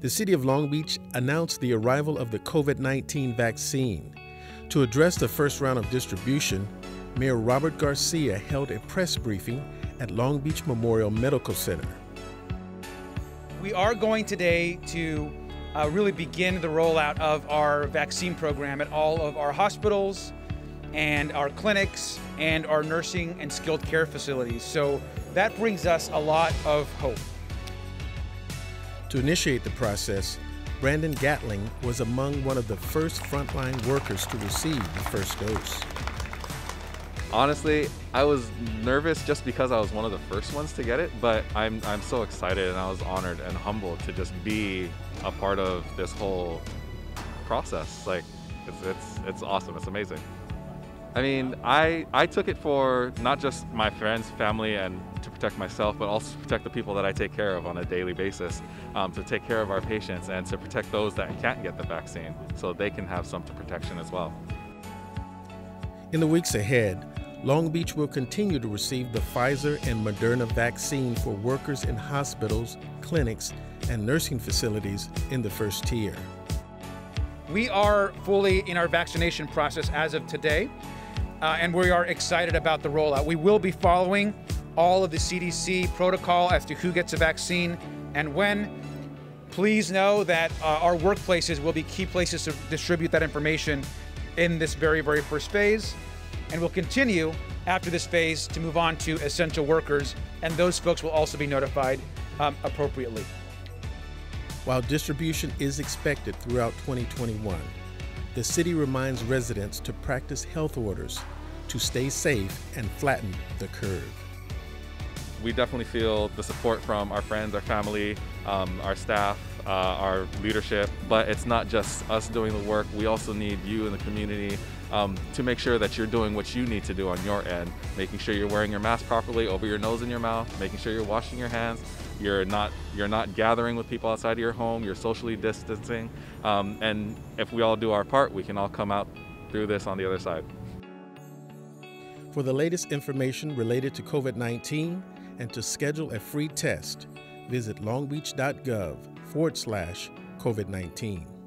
the city of Long Beach announced the arrival of the COVID-19 vaccine. To address the first round of distribution, Mayor Robert Garcia held a press briefing at Long Beach Memorial Medical Center. We are going today to really begin the rollout of our vaccine program at all of our hospitals and our clinics and our nursing and skilled care facilities. So that brings us a lot of hope. To initiate the process, Brandon Gatling was among one of the first frontline workers to receive the first dose. Honestly, I was nervous just because I was one of the first ones to get it, but I'm so excited, and I was honored and humbled to just be a part of this whole process. Like, it's awesome, it's amazing. I mean, I took it for not just my friends, family, and to protect myself, but also to protect the people that I take care of on a daily basis, to take care of our patients and to protect those that can't get the vaccine so they can have some protection as well. In the weeks ahead, Long Beach will continue to receive the Pfizer and Moderna vaccine for workers in hospitals, clinics, and nursing facilities in the first tier. We are fully in our vaccination process as of today, and we are excited about the rollout. We will be following all of the CDC protocol as to who gets a vaccine and when. Please know that our workplaces will be key places to distribute that information in this very, very first phase, and we'll continue after this phase to move on to essential workers, and those folks will also be notified appropriately. While distribution is expected throughout 2021, the city reminds residents to practice health orders to stay safe and flatten the curve. We definitely feel the support from our friends, our family, our staff, our leadership, but it's not just us doing the work. We also need you in the community to make sure that you're doing what you need to do on your end, making sure you're wearing your mask properly over your nose and your mouth, making sure you're washing your hands, you're not gathering with people outside of your home, you're socially distancing, and if we all do our part, we can all come out through this on the other side. For the latest information related to COVID-19 and to schedule a free test, visit longbeach.gov/COVID-19.